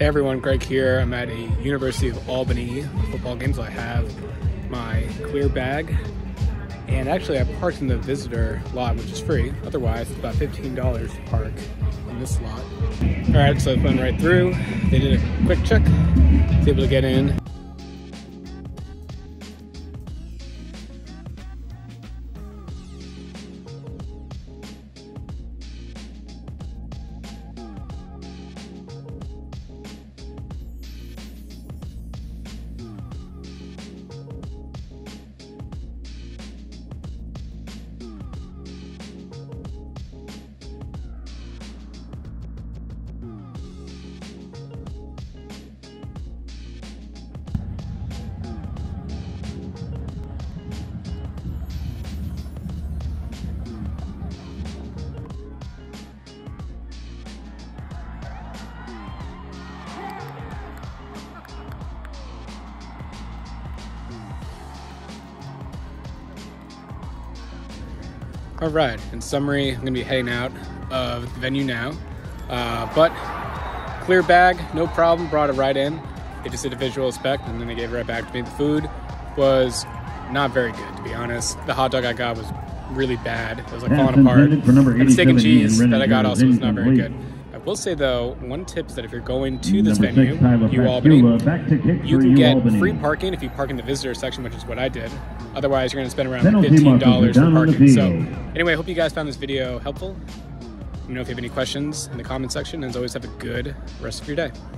Hey everyone, Greg here. I'm at a University of Albany football game, so I have my clear bag. And actually I parked in the visitor lot, which is free. Otherwise, it's about $15 to park in this lot. All right, so I went right through. They did a quick check. I was able to get in. All right, in summary, I'm gonna be heading out of the venue now, but clear bag, no problem, brought it right in. They just did a visual inspect and then they gave it right back to me. The food was not very good, to be honest. The hot dog I got was really bad. It was like falling apart. And the steak and cheese that I got also was not very good. I will say though, one tip is that if you're going to this venue, you can get free parking if you park in the visitor section, which is what I did. Otherwise, you're going to spend around $15 for parking. So anyway, I hope you guys found this video helpful. Let me know if you have any questions in the comment section. And as always, have a good rest of your day.